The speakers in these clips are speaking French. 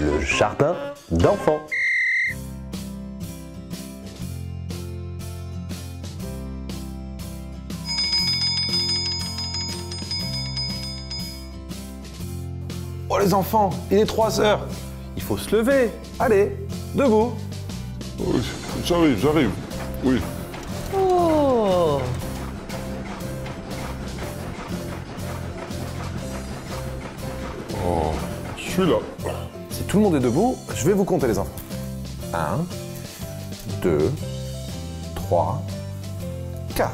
le jardin d'enfants. Oh les enfants, il est 3 h. Il faut se lever. Allez, debout. Oui, j'arrive, j'arrive. Oui. Oh. Oh, je suis là. Si tout le monde est debout, je vais vous compter les enfants. 1, 2, 3, 4.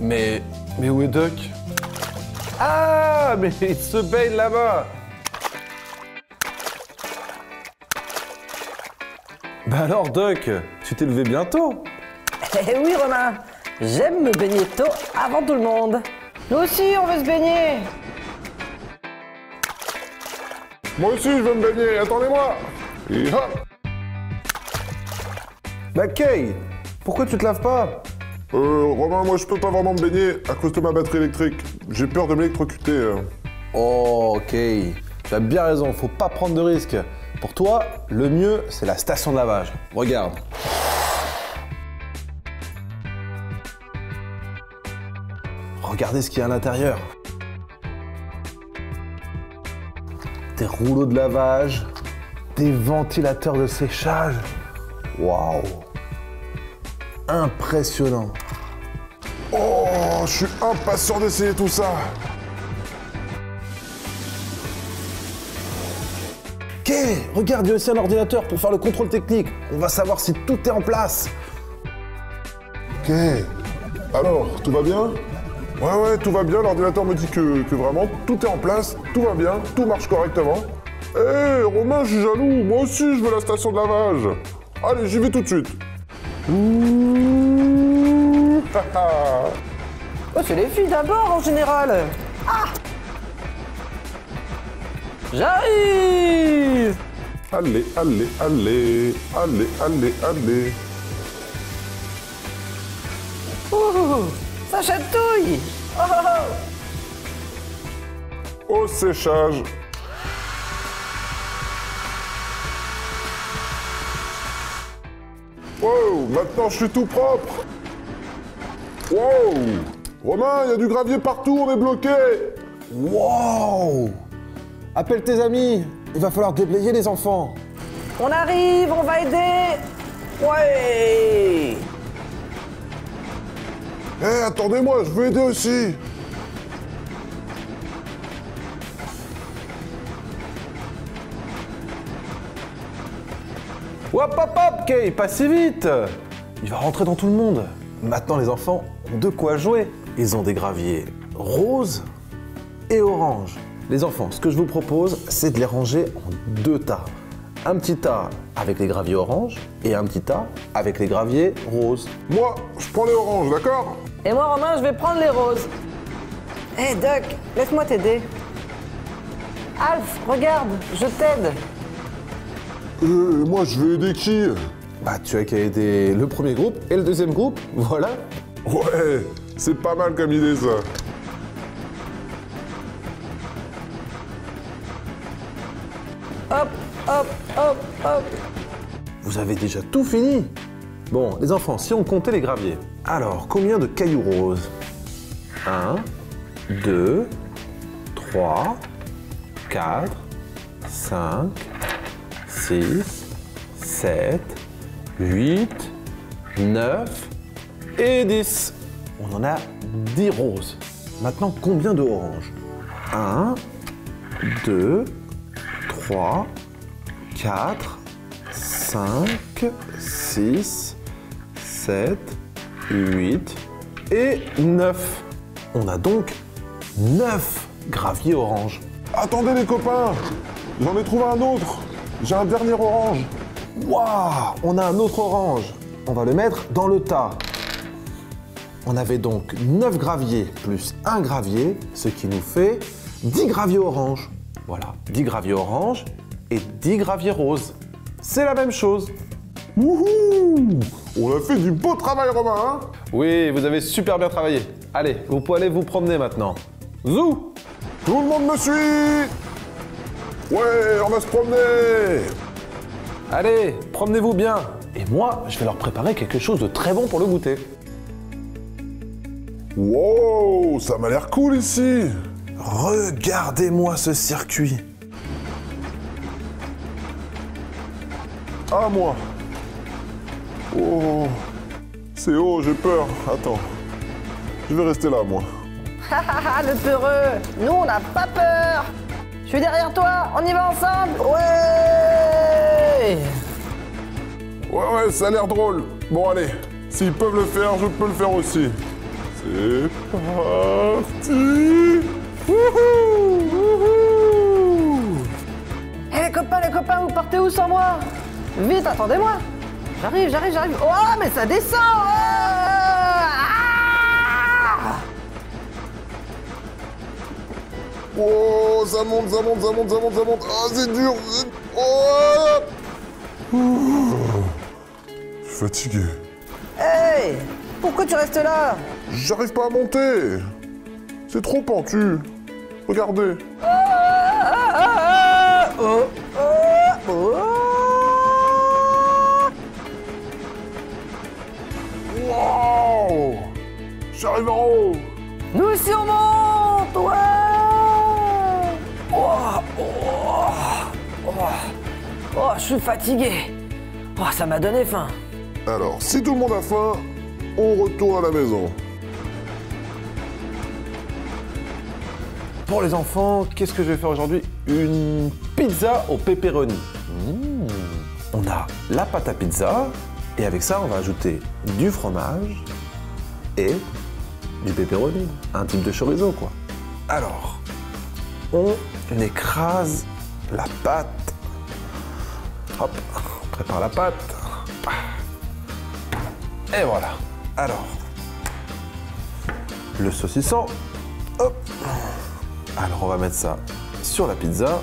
Mais où est Doc? Ah, mais il se baigne là-bas. Bah alors, Doc, tu t'es levé bientôt. Eh oui, Romain, j'aime me baigner tôt avant tout le monde. Nous aussi, on veut se baigner. Moi aussi, je veux me baigner, attendez-moi. Bah, Kay, pourquoi tu te laves pas? Romain, moi je peux pas vraiment me baigner à cause de ma batterie électrique. J'ai peur de m'électrocuter. Oh, ok. Tu as bien raison, faut pas prendre de risques. Pour toi, le mieux, c'est la station de lavage. Regarde. Regardez ce qu'il y a à l'intérieur. Des rouleaux de lavage, des ventilateurs de séchage. Waouh! Impressionnant. Oh, je suis impatient d'essayer tout ça. Ok, regarde, il y a aussi un ordinateur pour faire le contrôle technique. On va savoir si tout est en place. Ok, alors, tout va bien? Ouais, tout va bien. L'ordinateur me dit que vraiment, tout est en place, tout va bien, tout marche correctement. Hé, Romain, je suis jaloux. Moi aussi, je veux la station de lavage. Allez, j'y vais tout de suite. Oh, c'est les filles d'abord en général. Ah, j'arrive. Allez. Ouh, ça chatouille. Oh. Au séchage. Wow, maintenant je suis tout propre. Wow, Romain, il y a du gravier partout, on est bloqué. Wow. Appelle tes amis, il va falloir déblayer les enfants. On arrive, on va aider. Ouais. Eh, attendez-moi, je veux aider aussi. Hop, hop, hop, Kay, pas si vite. Il va rentrer dans tout le monde. Maintenant, les enfants ont de quoi jouer. Ils ont des graviers roses et oranges. Les enfants, ce que je vous propose, c'est de les ranger en 2 tas. Un petit tas avec les graviers oranges et un petit tas avec les graviers roses. Moi, je prends les oranges, d'accord? Et moi, Romain, je vais prendre les roses. Hé, Doc, laisse-moi t'aider. Alf, regarde, je t'aide. Moi, je vais aider qui? Bah, tu as qu'à aider le premier groupe et le deuxième groupe, voilà. Ouais, c'est pas mal comme idée, ça. Hop, hop, hop, hop. Vous avez déjà tout fini. Bon, les enfants, si on comptait les graviers. Alors, combien de cailloux roses? 1, 2, 3, 4, 5, 6, 7, 8, 9 et 10. On en a 10 roses. Maintenant, combien de oranges? 1, 2, 3, 4, 5, 6, 7, 8 et 9. On a donc 9 graviers oranges. Attendez les copains, j'en ai trouvé un autre. J'ai un dernier orange. Waouh, on a un autre orange. On va le mettre dans le tas. On avait donc 9 graviers plus 1 gravier, ce qui nous fait 10 graviers oranges. Voilà, 10 graviers oranges et 10 graviers roses. C'est la même chose. Wouhou! On a fait du beau travail, Romain, hein? Oui, vous avez super bien travaillé. Allez, vous pouvez aller vous promener maintenant. Zou! Tout le monde me suit! Ouais, on va se promener. Allez, promenez-vous bien. Et moi, je vais leur préparer quelque chose de très bon pour le goûter. Wow, ça m'a l'air cool ici. Regardez-moi ce circuit. Ah, moi. Oh, c'est haut, j'ai peur. Attends, je vais rester là, moi. Le peureux, nous, on n'a pas peur. Je suis derrière toi, on y va ensemble. Ouais. Ouais, ça a l'air drôle. Bon, allez, s'ils peuvent le faire, je peux le faire aussi. C'est parti. Wouhou, wouhou. Hé, les copains, vous partez où sans moi? Vite, attendez-moi. J'arrive, j'arrive, j'arrive. Oh, mais ça descend. Ah, oh, ça monte, ça monte, ça monte, ça monte, ça monte. Oh, c'est dur. Oh, je suis fatigué. Hey, pourquoi tu restes là? J'arrive pas à monter. C'est trop pentu. Regardez. Oh, oh, oh, oh, oh, oh. Wow! J'arrive en haut! Nous aussi on monte! Ouais! Oh, oh, oh, oh, je suis fatigué! Oh, ça m'a donné faim! Alors, si tout le monde a faim, on retourne à la maison. Pour les enfants, qu'est-ce que je vais faire aujourd'hui? Une pizza au pepperoni. Mmh. On a la pâte à pizza. Et avec ça, on va ajouter du fromage et du pepperoni, un type de chorizo, quoi. Alors, on écrase la pâte. Hop, on prépare la pâte. Et voilà. Alors, le saucisson. Hop. Alors, on va mettre ça sur la pizza.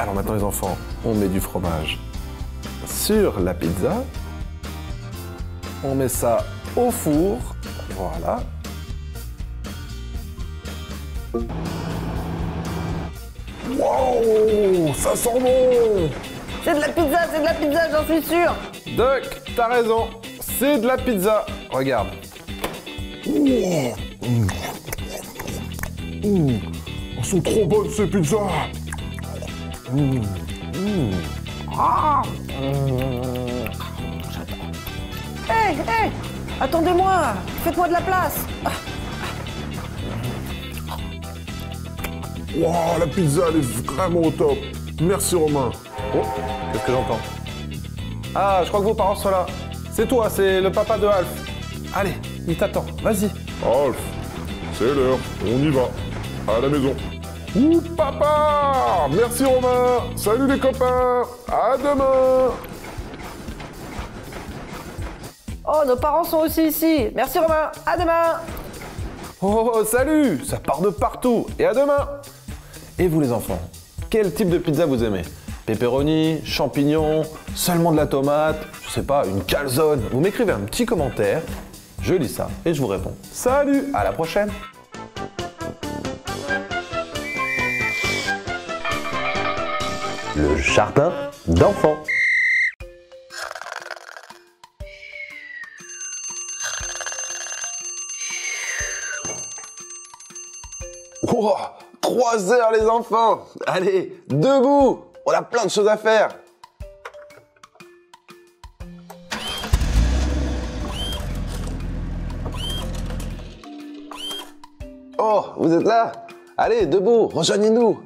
Alors maintenant les enfants, on met du fromage sur la pizza. On met ça au four. Voilà. Wow, ça sent bon. C'est de la pizza, j'en suis sûr. Doc, t'as raison, c'est de la pizza. Regarde. Mmh. Mmh. Elles sont trop bonnes ces pizzas. Mmh. Mmh. Ah. Mmh. Hey, hey, attendez-moi, faites-moi de la place. Ah. Wow, la pizza, elle est vraiment au top. Merci Romain. Oh, qu'est-ce que j'entends? Ah, je crois que vos parents sont là. C'est toi, c'est le papa de Alf. Allez, il t'attend, vas-y. Alf, c'est l'heure, on y va, à la maison. Ouh, papa! Merci, Romain! Salut, les copains! À demain! Oh, nos parents sont aussi ici! Merci, Romain! À demain! Oh, salut! Ça part de partout! Et à demain! Et vous, les enfants, quel type de pizza vous aimez? Pepperoni, champignons, seulement de la tomate, je sais pas, une calzone? Vous m'écrivez un petit commentaire, je lis ça et je vous réponds. Salut! À la prochaine! Le jardin d'enfants. Wow, 3 heures les enfants. Allez, debout. On a plein de choses à faire. Oh, vous êtes là? Allez, debout, rejoignez-nous.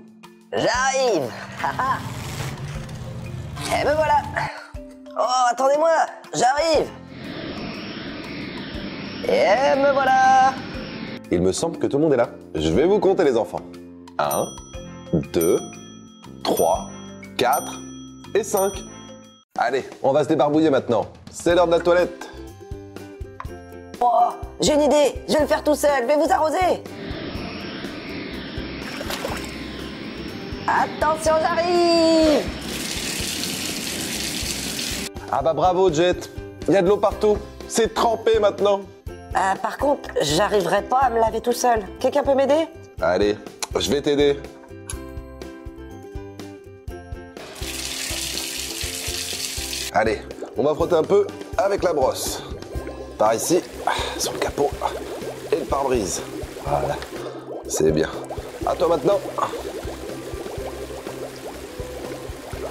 J'arrive. Et me voilà! Oh, attendez-moi! J'arrive! Et me voilà! Il me semble que tout le monde est là. Je vais vous compter les enfants. 1, 2, 3, 4 et 5. Allez, on va se débarbouiller maintenant. C'est l'heure de la toilette. Oh, j'ai une idée! Je vais le faire tout seul. Je vais vous arroser! Attention, j'arrive! Ah bah bravo, Jet. Il y a de l'eau partout. C'est trempé maintenant. Par contre, j'arriverai pas à me laver tout seul. Quelqu'un peut m'aider? Allez, je vais t'aider. Allez, on va frotter un peu avec la brosse. Par ici, sur le capot et le pare-brise. Voilà, c'est bien. À toi maintenant.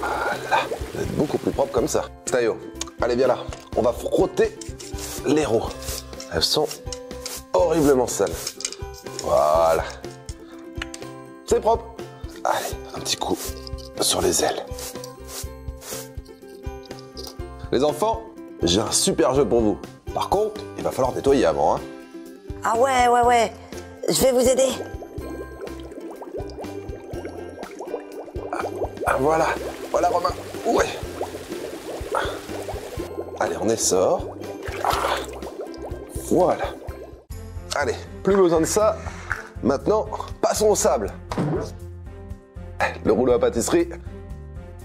Voilà, vous êtes beaucoup plus propre comme ça. Tayo, allez viens là. On va frotter les roues. Elles sont horriblement sales. Voilà. C'est propre. Allez, un petit coup sur les ailes. Les enfants, j'ai un super jeu pour vous. Par contre, il va falloir nettoyer avant, hein. Ah ouais, ouais, ouais. Je vais vous aider. Ah, voilà. Voilà, Romain. Ouais. Allez, on essort. Voilà. Allez, plus besoin de ça. Maintenant, passons au sable. Le rouleau à pâtisserie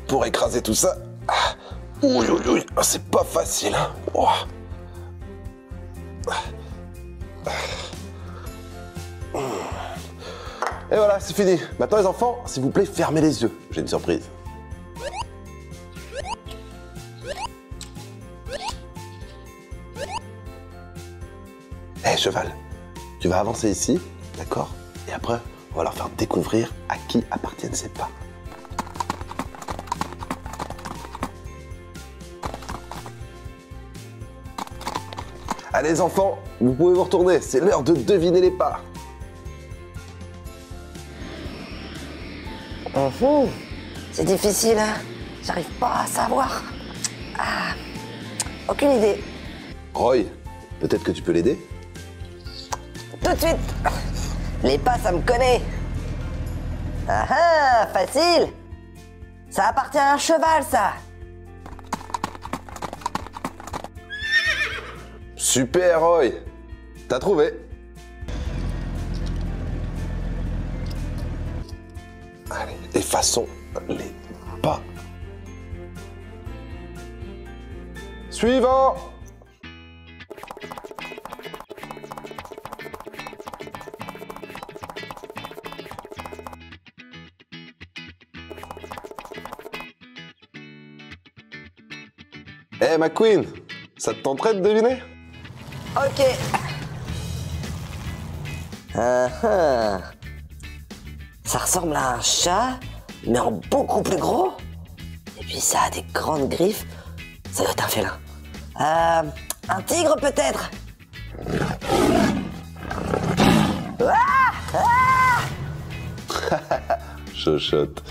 pour écraser tout ça. Ouh, ouh, ouh, c'est pas facile. Oh. Et voilà, c'est fini. Maintenant, les enfants, s'il vous plaît, fermez les yeux. J'ai une surprise. Hé, cheval, tu vas avancer ici, d'accord? Et après, on va leur faire découvrir à qui appartiennent ces pas. Allez les enfants, vous pouvez vous retourner, c'est l'heure de deviner les pas. C'est difficile, hein? J'arrive pas à savoir. Ah, aucune idée. Roy, peut-être que tu peux l'aider? Tout de suite. Les pas, ça me connaît. Ah ah, facile. Ça appartient à un cheval, ça. Super, Roy! T'as trouvé! Allez, effaçons les pas. Suivant! Hey, McQueen! Ça te tenterait de deviner? Ok. Ça ressemble à un chat, mais en beaucoup plus gros. Et puis ça a des grandes griffes. Ça doit être un félin. Un tigre peut-être. Ah ah Chochotte.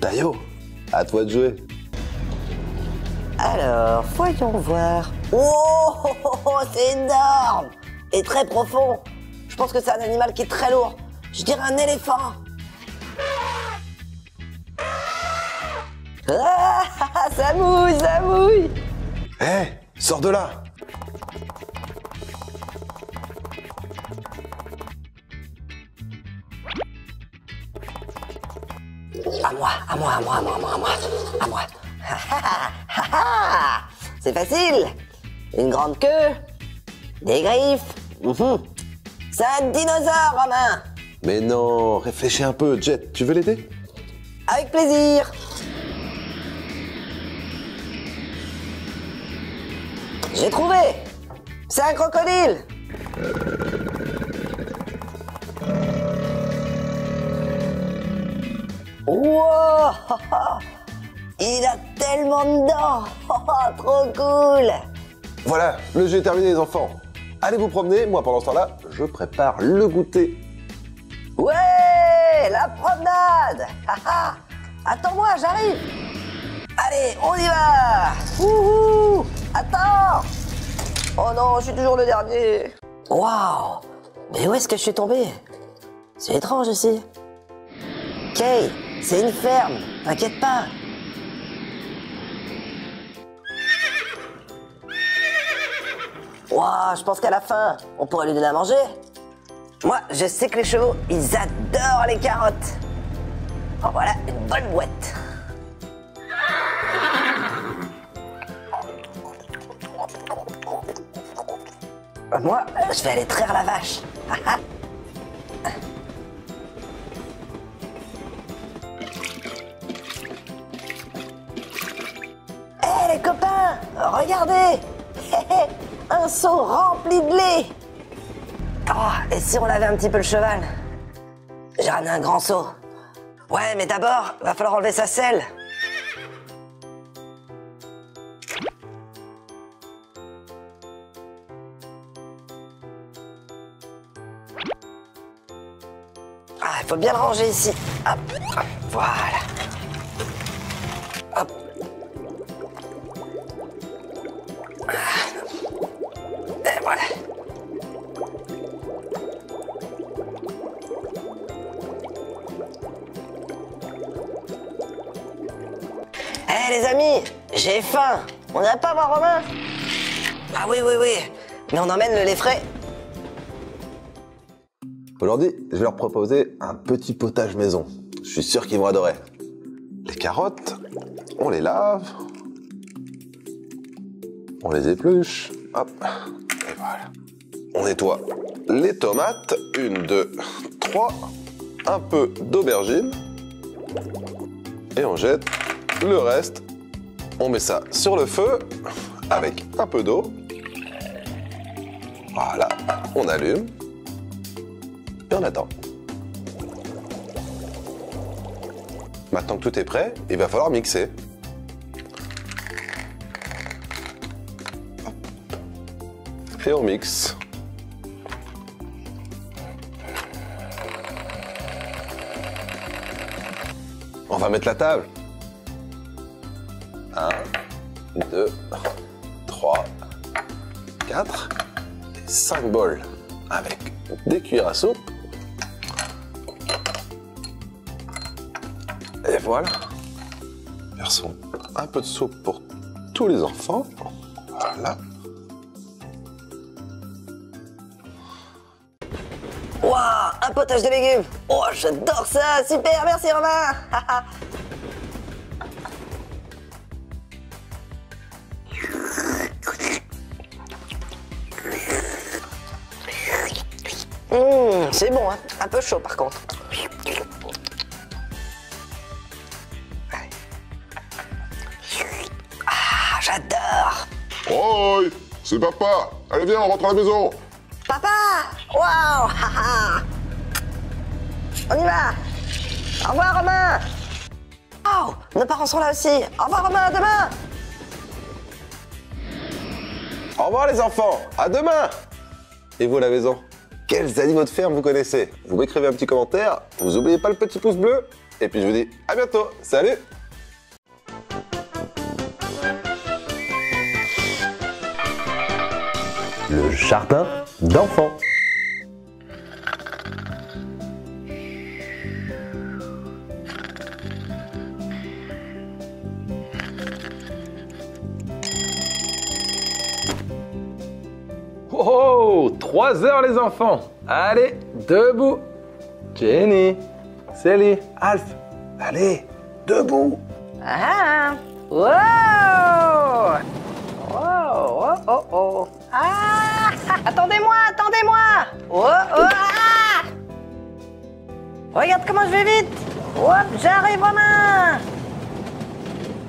Tayo, à toi de jouer. Alors, voyons voir. Oh, oh, oh, oh, c'est énorme et très profond. Je pense que c'est un animal qui est très lourd. Je dirais un éléphant. Ah, ça mouille, ça mouille. Hé, hey, sors de là. À moi. C'est facile. Une grande queue, des griffes. C'est un dinosaure, Romain. Mais non, réfléchis un peu, Jet. Tu veux l'aider? Avec plaisir. J'ai trouvé. C'est un crocodile. Wow! Il a tellement de dents! Trop cool! Voilà, le jeu est terminé les enfants. Allez vous promener, moi pendant ce temps-là, je prépare le goûter. Ouais! La promenade! Attends-moi, j'arrive! Allez, on y va! Wouhou! Attends! Oh non, je suis toujours le dernier! Waouh! Mais où est-ce que je suis tombé? C'est étrange ici. Kay, c'est une ferme, t'inquiète pas. Waouh, je pense qu'à la fin, on pourrait lui donner à manger. Moi, je sais que les chevaux, ils adorent les carottes. En voilà une bonne boîte. Moi, je vais aller traire la vache. Hé les copains, regardez, un seau rempli de lait. Oh, et si on lavait un petit peu le cheval? J'ai ramené un grand seau. Ouais, mais d'abord, va falloir enlever sa selle. Ah, il faut bien le ranger ici. Hop, hop, voilà. Hop. Et voilà. Hé, les amis, j'ai faim. On n'irait pas voir Romain? Ah oui, oui, oui. Mais on emmène le lait frais. Aujourd'hui, je vais leur proposer un petit potage maison. Je suis sûr qu'ils vont adorer. Les carottes, on les lave, on les épluche, hop, et voilà. On nettoie les tomates, 1, 2, 3, un peu d'aubergine, et on jette le reste. On met ça sur le feu avec un peu d'eau. Voilà, on allume. On attend. Maintenant que tout est prêt, il va falloir mixer. Et on mixe. On va mettre la table. 1, 2, 3, 4 et 5 bols avec des cuillères à soupe. Et voilà, versons un peu de soupe pour tous les enfants, voilà. Waouh, un potage de légumes. Oh, j'adore ça, super, merci Romain. C'est bon, hein, un peu chaud par contre. J'adore. Roy, c'est papa. Allez, viens, on rentre à la maison. Papa. Waouh. On y va. Au revoir, Romain. Oh, nos parents sont là aussi. Au revoir, Romain, à demain. Au revoir, les enfants. À demain. Et vous, la maison, quels animaux de ferme vous connaissez? Vous m'écrivez un petit commentaire, vous n'oubliez pas le petit pouce bleu. Et puis je vous dis à bientôt. Salut. Le jardin d'enfants. Oh, 3 heures les enfants. Allez, debout. Jenny, Selly, Alf, allez, debout. Ah, wow. Oh, oh, oh, oh. Ah, attendez-moi, attendez-moi. Oh, oh, ah. Regarde comment je vais vite. Hop, j'arrive, Romain.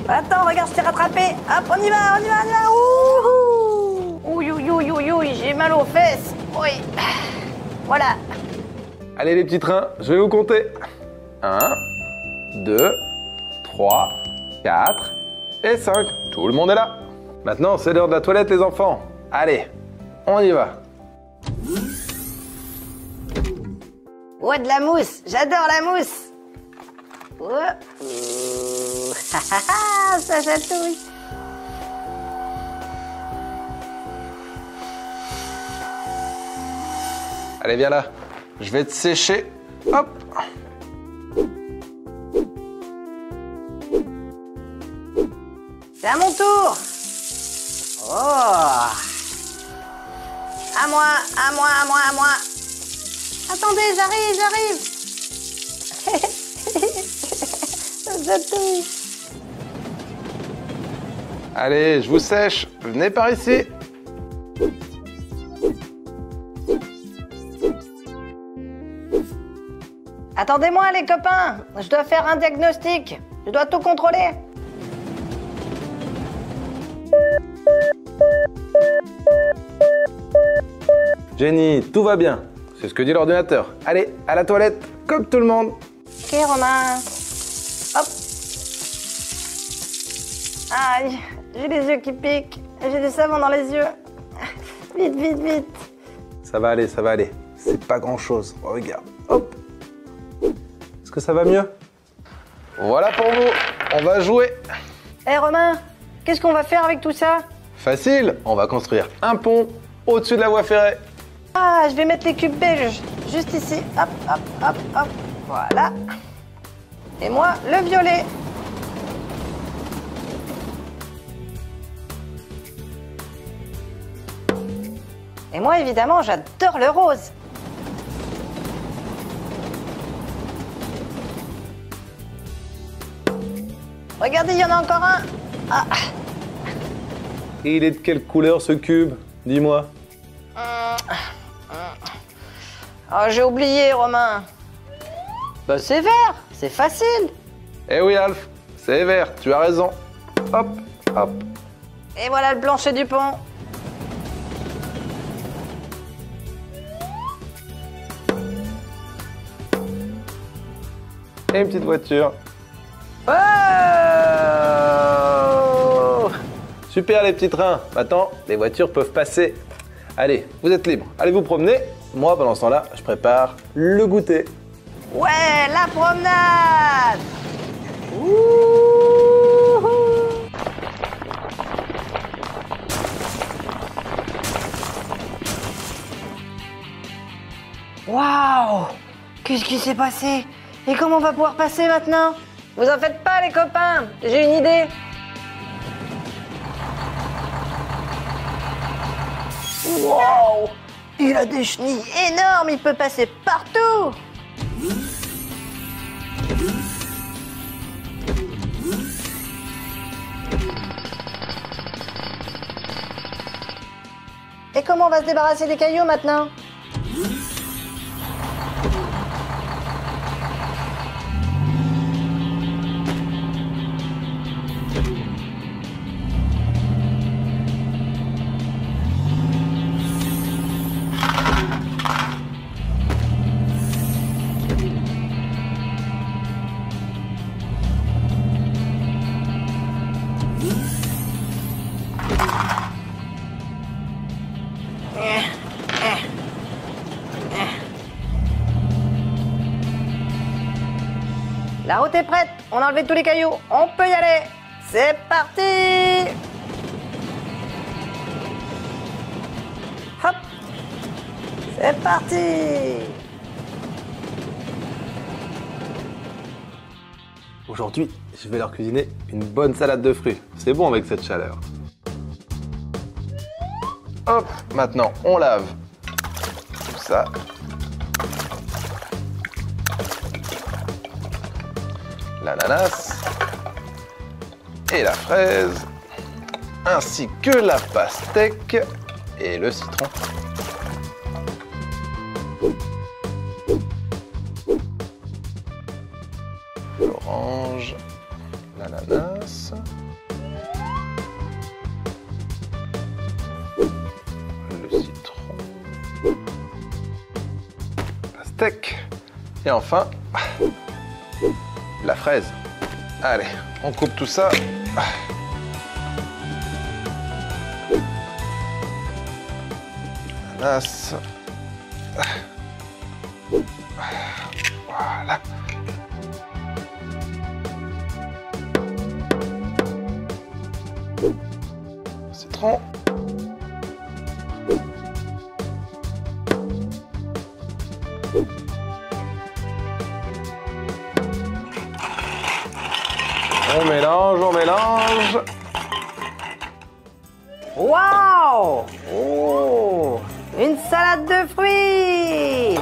Attends, regarde, je t'ai rattrapé. Hop, on y va, on y va, on y va. Ouh, ouh, ouh, ouh, ouh, j'ai mal aux fesses. Oui. Voilà. Allez les petits trains, je vais vous compter. 1, 2, 3, 4 et 5. Tout le monde est là. Maintenant, c'est l'heure de la toilette, les enfants. Allez, on y va. Oh, de la mousse. J'adore la mousse. Oh. Ça chatouille. Allez, viens là. Je vais te sécher Hop. C'est à mon tour. Oh. À moi, à moi, à moi, à moi. Attendez, j'arrive, j'arrive. Allez, je vous sèche. Venez par ici. Attendez-moi, les copains. Je dois faire un diagnostic. Je dois tout contrôler. Jenny, tout va bien. C'est ce que dit l'ordinateur. Allez, à la toilette, comme tout le monde. Ok, Romain. Hop. Aïe, j'ai les yeux qui piquent. J'ai du savon dans les yeux. Vite, vite, vite. Ça va aller, ça va aller. C'est pas grand-chose. Oh, regarde. Hop. Est-ce que ça va mieux? Voilà pour vous. On va jouer. Hé, Romain, qu'est-ce qu'on va faire avec tout ça? Facile. On va construire un pont au-dessus de la voie ferrée. Ah, je vais mettre les cubes belges juste ici. Hop, hop, hop, hop. Voilà. Et moi, le violet. Et moi, évidemment, j'adore le rose. Regardez, il y en a encore un. Ah. Et il est de quelle couleur, ce cube? Dis-moi. Oh, j'ai oublié, Romain. Bah, c'est vert. C'est facile. Eh oui, Alf. C'est vert. Tu as raison. Hop, hop. Et voilà le plancher du pont. Et une petite voiture. Oh! Super les petits trains. Maintenant, les voitures peuvent passer. Allez, vous êtes libres. Allez vous promener. Moi, pendant ce temps-là, je prépare le goûter. Ouais, la promenade! Ouhou! Waouh! Qu'est-ce qui s'est passé? Et comment on va pouvoir passer maintenant? Vous en faites pas, les copains, j'ai une idée. Wow! Il a des chenilles énormes, il peut passer partout. Et comment on va se débarrasser des cailloux maintenant? La route est prête, on a enlevé tous les cailloux, on peut y aller. C'est parti! Hop! C'est parti! Aujourd'hui, je vais leur cuisiner une bonne salade de fruits. C'est bon avec cette chaleur. Hop! Maintenant, on lave tout ça. L'ananas et la fraise, ainsi que la pastèque et le citron. L'orange, l'ananas, le citron, pastèque et enfin la fraise. Allez, on coupe tout ça. Ananas. Voilà. Citron. On mélange, on mélange. Wow! Oh! Une salade de fruits!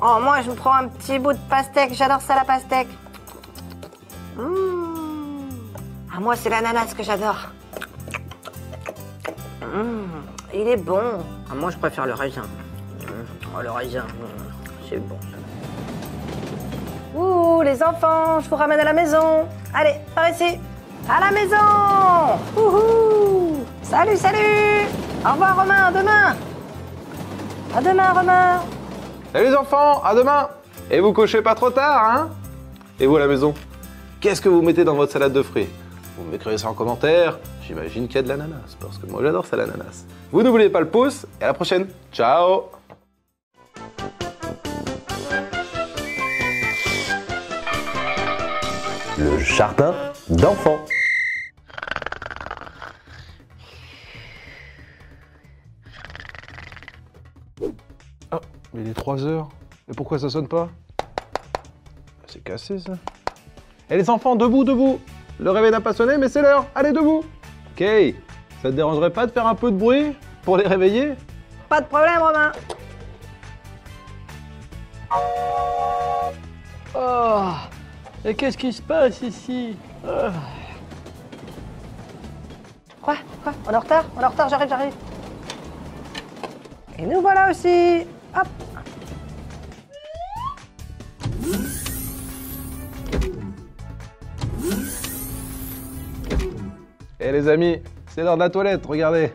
Oh, moi, je vous prends un petit bout de pastèque. J'adore ça, la pastèque. Mmh. Ah, moi, c'est l'ananas que j'adore. Mmh. Il est bon. Ah, moi, je préfère le raisin. Mmh. Oh, le raisin, c'est bon. Ouh, les enfants, je vous ramène à la maison. Allez, par ici. À la maison! Ouhou! Salut, salut! Au revoir, Romain, à demain! À demain, Romain! Salut les enfants, à demain! Et vous cochez pas trop tard, hein? Et vous à la maison, qu'est-ce que vous mettez dans votre salade de fruits? Vous m'écrivez ça en commentaire, j'imagine qu'il y a de l'ananas, parce que moi j'adore ça l'ananas. Vous n'oubliez pas le pouce, et à la prochaine! Ciao! Le jardin d'enfants. Mais il est 3 h. Et pourquoi ça sonne pas? C'est cassé, ça. Et les enfants, debout, debout. Le réveil n'a pas sonné, mais c'est l'heure. Allez, debout. Kay, ça te dérangerait pas de faire un peu de bruit pour les réveiller? Pas de problème, Romain. Oh, et qu'est-ce qui se passe ici? Quoi? On est en retard? On est en retard, j'arrive. Et nous voilà aussi. Hop. Et les amis, c'est l'heure de la toilette, regardez.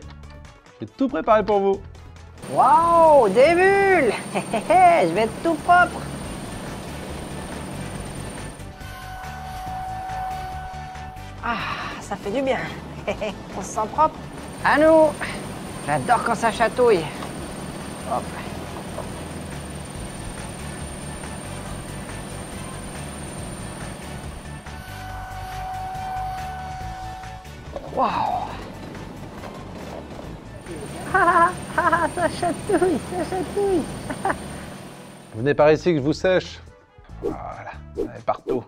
J'ai tout préparé pour vous. Waouh, des bulles. Je vais être tout propre. Ah, ça fait du bien. On se sent propre. À nous. J'adore quand ça chatouille. Hop. Wow. Ça chatouille, ça chatouille. Venez par ici que je vous sèche. Voilà, allez, partout.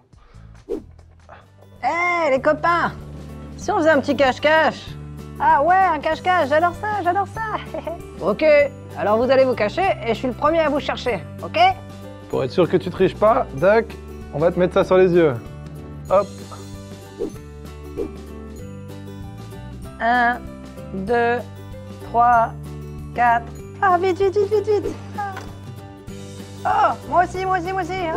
Hé, les copains, si on faisait un petit cache-cache? Ah ouais, un cache-cache, j'adore ça, j'adore ça. Ok, alors vous allez vous cacher et je suis le premier à vous chercher, ok? Pour être sûr que tu triches pas, Doc, on va te mettre ça sur les yeux. Hop. 1, 2, 3, 4. Ah, vite. Ah. Oh, moi aussi. Waouh,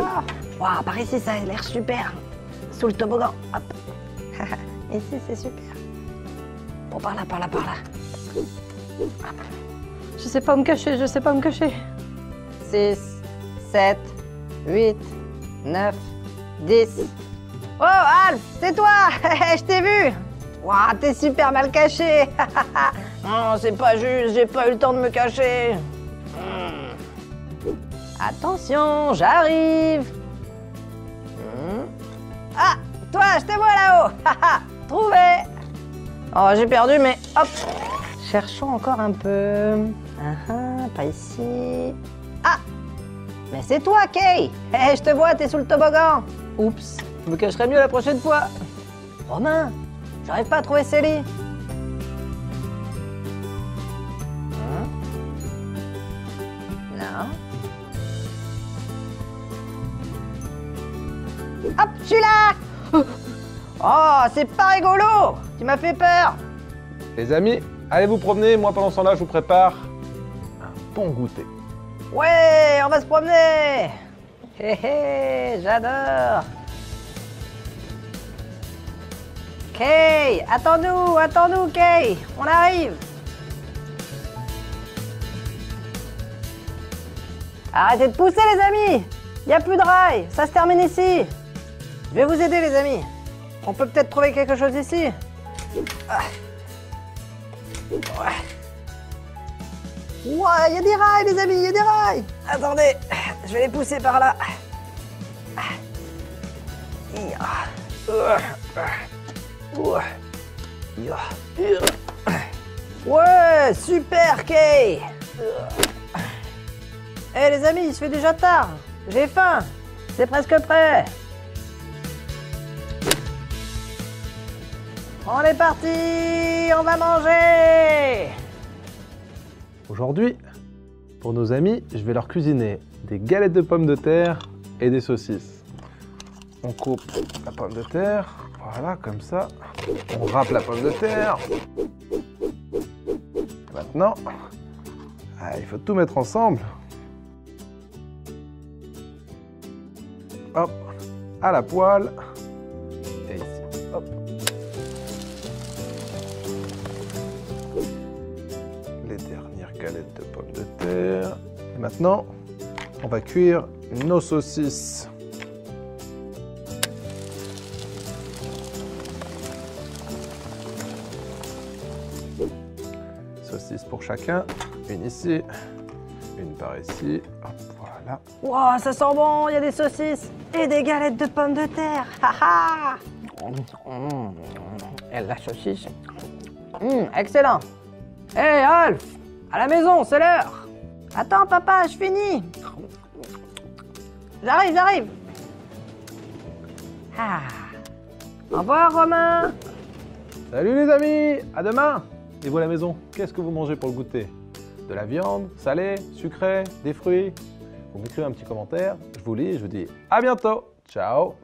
wow, par ici, ça a l'air super. Sous le toboggan, hop. Ici, c'est super. Bon, par là. Hop. Je sais pas me cacher. 6, 7, 8, 9, 10. Oh, Alf, c'est toi. Je t'ai vu. Waouh, t'es super mal caché. Non, c'est pas juste, j'ai pas eu le temps de me cacher. Attention, j'arrive. Ah, toi, je te vois là-haut. Trouvé. Oh, j'ai perdu, mais hop. Cherchons encore un peu. Pas ici. Ah, mais c'est toi, Kay. Je te vois, t'es sous le toboggan. Oups, je me cacherai mieux la prochaine fois. Romain. J'arrive pas à trouver Selly. Non. Hop, je suis là. Oh, c'est pas rigolo. Tu m'as fait peur. Les amis, allez vous promener. Moi, pendant ce temps-là, je vous prépare un bon goûter. Ouais, on va se promener. Hé, j'adore. Kay, attends-nous, Kay, on arrive. Arrêtez de pousser, les amis. Il n'y a plus de rail, ça se termine ici. Je vais vous aider, les amis. On peut peut-être trouver quelque chose ici. Ouais, il y a des rails, les amis, il y a des rails. Attendez, je vais les pousser par là. Ouais, super, Kay. Eh, les amis, il se fait déjà tard. J'ai faim. C'est presque prêt. On est parti, on va manger! Aujourd'hui, pour nos amis, je vais leur cuisiner des galettes de pommes de terre et des saucisses. On coupe la pomme de terre, voilà, comme ça. On râpe la pomme de terre. Maintenant, il faut tout mettre ensemble. Hop, à la poêle. Et ici, hop. Les dernières galettes de pommes de terre. Et maintenant, on va cuire nos saucisses. Saucisses pour chacun. Une ici, une par ici. Hop, voilà. Wow, ça sent bon, il y a des saucisses et des galettes de pommes de terre. Ha ha. Et la saucisse. Excellent. Hey Alf, à la maison, c'est l'heure. Attends papa, je finis. J'arrive. Ah. Au revoir Romain. Salut les amis, à demain. Et vous à la maison, qu'est-ce que vous mangez pour le goûter? De la viande, salée, sucrée, des fruits? Vous m'écrivez un petit commentaire, je vous lis et je vous dis à bientôt. Ciao.